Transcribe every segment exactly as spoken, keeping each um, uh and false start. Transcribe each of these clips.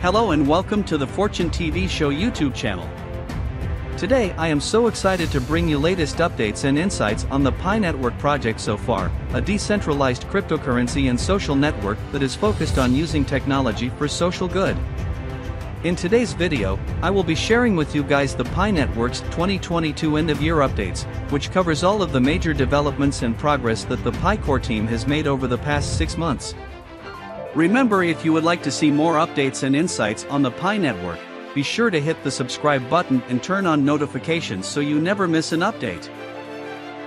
Hello and welcome to the Fortune T V Show YouTube channel. Today I am so excited to bring you latest updates and insights on the Pi Network project so far, a decentralized cryptocurrency and social network that is focused on using technology for social good. In today's video, I will be sharing with you guys the Pi Network's twenty twenty-two end-of-year updates, which covers all of the major developments and progress that the Pi Core team has made over the past six months. Remember, if you would like to see more updates and insights on the Pi Network, be sure to hit the subscribe button and turn on notifications so you never miss an update.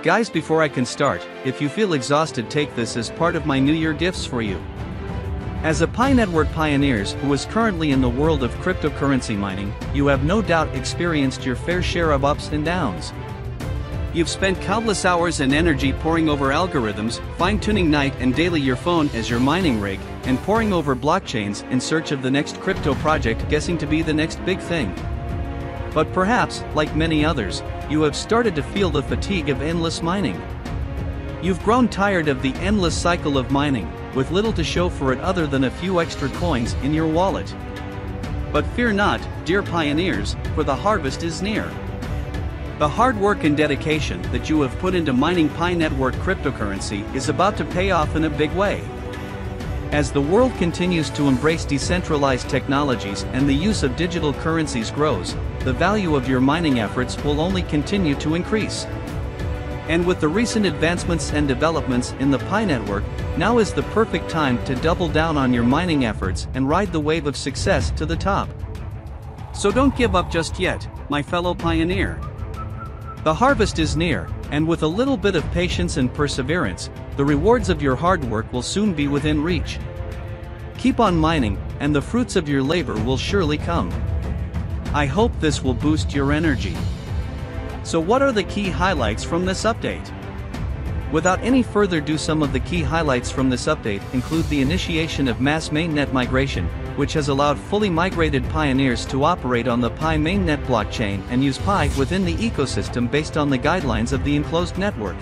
Guys, before I can start, if you feel exhausted, take this as part of my New Year gifts for you. As a Pi Network pioneers who is currently in the world of cryptocurrency mining, you have no doubt experienced your fair share of ups and downs. You've spent countless hours and energy poring over algorithms, fine-tuning night and daily your phone as your mining rig, and poring over blockchains in search of the next crypto project, guessing to be the next big thing. But perhaps, like many others, you have started to feel the fatigue of endless mining. You've grown tired of the endless cycle of mining, with little to show for it other than a few extra coins in your wallet. But fear not, dear pioneers, for the harvest is near. The hard work and dedication that you have put into mining Pi Network cryptocurrency is about to pay off in a big way. As the world continues to embrace decentralized technologies and the use of digital currencies grows, the value of your mining efforts will only continue to increase. And with the recent advancements and developments in the Pi Network, now is the perfect time to double down on your mining efforts and ride the wave of success to the top. So don't give up just yet, my fellow pioneer. The harvest is near, and with a little bit of patience and perseverance, the rewards of your hard work will soon be within reach. Keep on mining, and the fruits of your labor will surely come. I hope this will boost your energy. So what are the key highlights from this update? Without any further ado, some of the key highlights from this update include the initiation of mass MAINNET migration, which has allowed fully migrated pioneers to operate on the Pi MAINNET blockchain and use Pi within the ecosystem based on the guidelines of the enclosed network.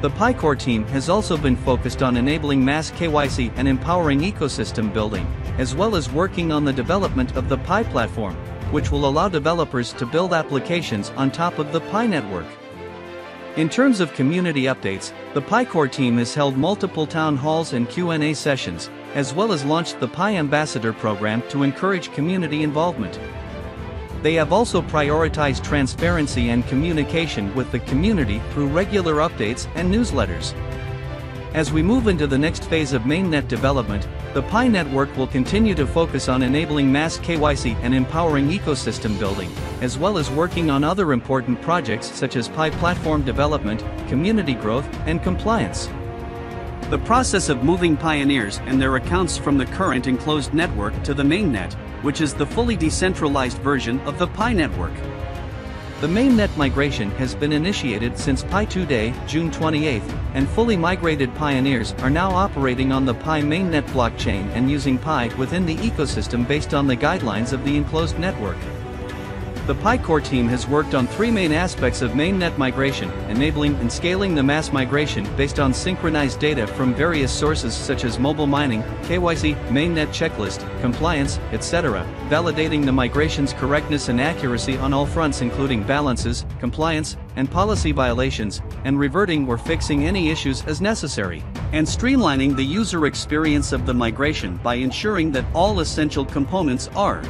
The Pi Core team has also been focused on enabling mass K Y C and empowering ecosystem building, as well as working on the development of the Pi platform, which will allow developers to build applications on top of the Pi Network. In terms of community updates, the Pi Core team has held multiple town halls and Q and A sessions, as well as launched the Pi Ambassador Program to encourage community involvement. They have also prioritized transparency and communication with the community through regular updates and newsletters. As we move into the next phase of MAINNET development, the Pi Network will continue to focus on enabling mass K Y C and empowering ecosystem building, as well as working on other important projects such as Pi platform development, community growth, and compliance. The process of moving pioneers and their accounts from the current enclosed network to the MAINNET, which is the fully decentralized version of the Pi Network. The MAINNET migration has been initiated since Pi two Day, June twenty-eighth, and fully migrated pioneers are now operating on the Pi MAINNET blockchain and using Pi within the ecosystem based on the guidelines of the enclosed network. The Pi Core team has worked on three main aspects of MAINNET migration, enabling and scaling the mass migration based on synchronized data from various sources such as mobile mining, K Y C, MAINNET checklist, compliance, et cetera, validating the migration's correctness and accuracy on all fronts including balances, compliance, and policy violations, and reverting or fixing any issues as necessary, and streamlining the user experience of the migration by ensuring that all essential components are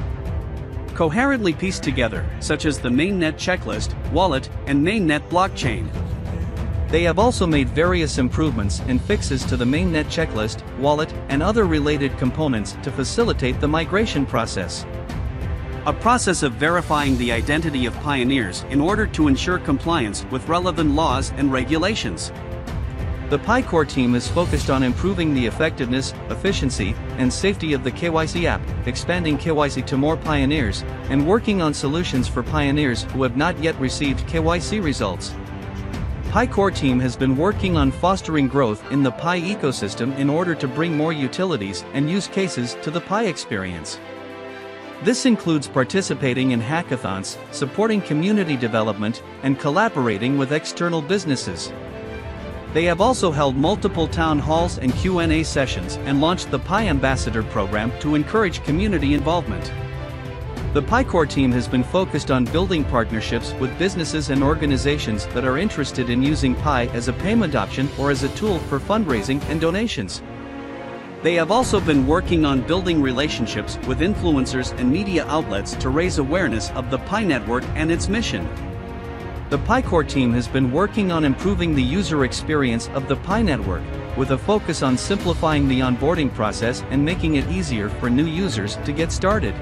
coherently pieced together, such as the MAINNET checklist, wallet, and MAINNET blockchain. They have also made various improvements and fixes to the MAINNET checklist, wallet, and other related components to facilitate the migration process. A process of verifying the identity of pioneers in order to ensure compliance with relevant laws and regulations. The Pi Core team is focused on improving the effectiveness, efficiency, and safety of the K Y C app, expanding K Y C to more pioneers, and working on solutions for pioneers who have not yet received K Y C results. Pi Core team has been working on fostering growth in the Pi ecosystem in order to bring more utilities and use cases to the Pi experience. This includes participating in hackathons, supporting community development, and collaborating with external businesses. They have also held multiple town halls and Q and A sessions and launched the Pi Ambassador Program to encourage community involvement. The Pi Core team has been focused on building partnerships with businesses and organizations that are interested in using Pi as a payment option or as a tool for fundraising and donations. They have also been working on building relationships with influencers and media outlets to raise awareness of the Pi Network and its mission. The Pi Core team has been working on improving the user experience of the Pi Network, with a focus on simplifying the onboarding process and making it easier for new users to get started.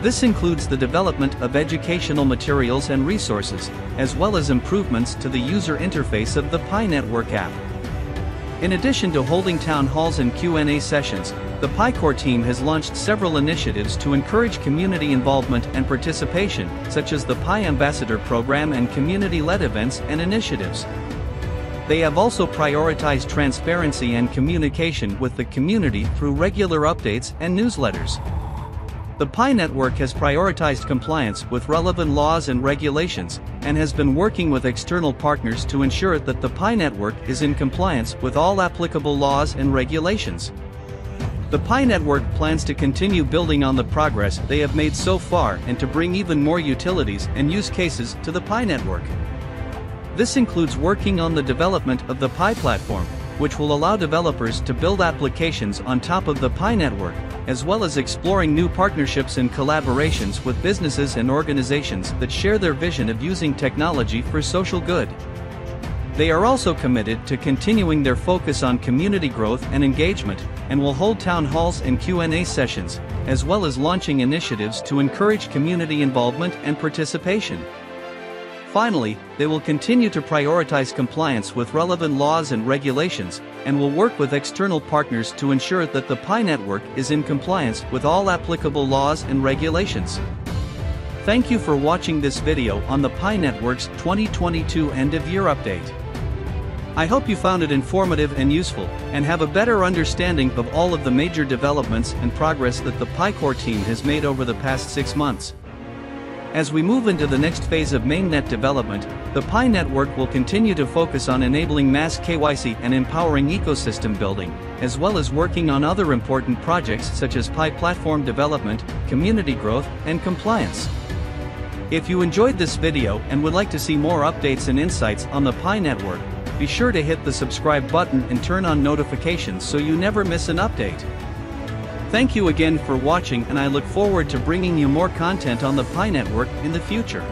This includes the development of educational materials and resources, as well as improvements to the user interface of the Pi Network app. In addition to holding town halls and Q and A sessions, the Pi Core team has launched several initiatives to encourage community involvement and participation, such as the Pi Ambassador Program and community-led events and initiatives. They have also prioritized transparency and communication with the community through regular updates and newsletters. The Pi Network has prioritized compliance with relevant laws and regulations, and has been working with external partners to ensure that the Pi Network is in compliance with all applicable laws and regulations. The Pi Network plans to continue building on the progress they have made so far and to bring even more utilities and use cases to the Pi Network. This includes working on the development of the Pi platform, which will allow developers to build applications on top of the Pi Network, as well as exploring new partnerships and collaborations with businesses and organizations that share their vision of using technology for social good. They are also committed to continuing their focus on community growth and engagement, and will hold town halls and Q and A sessions, as well as launching initiatives to encourage community involvement and participation. Finally, they will continue to prioritize compliance with relevant laws and regulations, and will work with external partners to ensure that the Pi Network is in compliance with all applicable laws and regulations. Thank you for watching this video on the Pi Network's twenty twenty-two end-of-year update. I hope you found it informative and useful, and have a better understanding of all of the major developments and progress that the Pi Core team has made over the past six months. As we move into the next phase of MAINNET development, the Pi Network will continue to focus on enabling mass K Y C and empowering ecosystem building, as well as working on other important projects such as Pi platform development, community growth, and compliance. If you enjoyed this video and would like to see more updates and insights on the Pi Network, be sure to hit the subscribe button and turn on notifications so you never miss an update. Thank you again for watching, and I look forward to bringing you more content on the Pi Network in the future.